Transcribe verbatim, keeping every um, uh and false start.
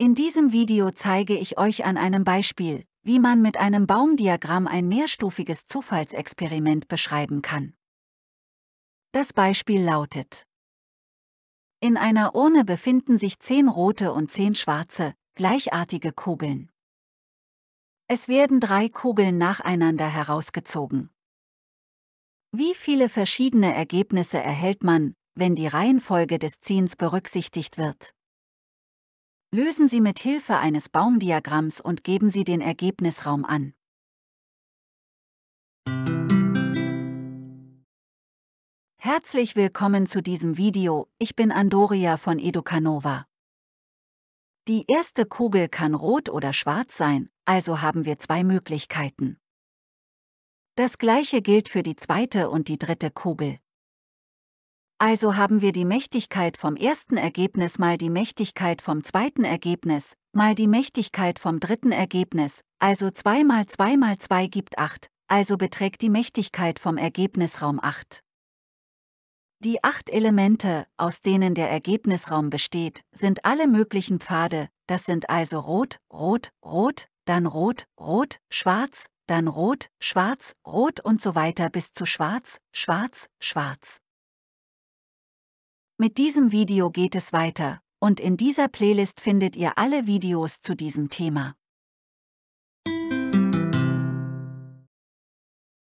In diesem Video zeige ich euch an einem Beispiel, wie man mit einem Baumdiagramm ein mehrstufiges Zufallsexperiment beschreiben kann. Das Beispiel lautet: In einer Urne befinden sich zehn rote und zehn schwarze, gleichartige Kugeln. Es werden drei Kugeln nacheinander herausgezogen. Wie viele verschiedene Ergebnisse erhält man, wenn die Reihenfolge des Ziehens berücksichtigt wird? Lösen Sie mit Hilfe eines Baumdiagramms und geben Sie den Ergebnisraum an. Herzlich willkommen zu diesem Video, ich bin Andoria von Educanova. Die erste Kugel kann rot oder schwarz sein, also haben wir zwei Möglichkeiten. Das gleiche gilt für die zweite und die dritte Kugel. Also haben wir die Mächtigkeit vom ersten Ergebnis mal die Mächtigkeit vom zweiten Ergebnis, mal die Mächtigkeit vom dritten Ergebnis, also zwei mal zwei mal zwei gibt acht, also beträgt die Mächtigkeit vom Ergebnisraum acht. Die acht Elemente, aus denen der Ergebnisraum besteht, sind alle möglichen Pfade, das sind also rot, rot, rot, dann rot, rot, schwarz, dann rot, schwarz, rot und so weiter bis zu schwarz, schwarz, schwarz. Mit diesem Video geht es weiter, und in dieser Playlist findet ihr alle Videos zu diesem Thema.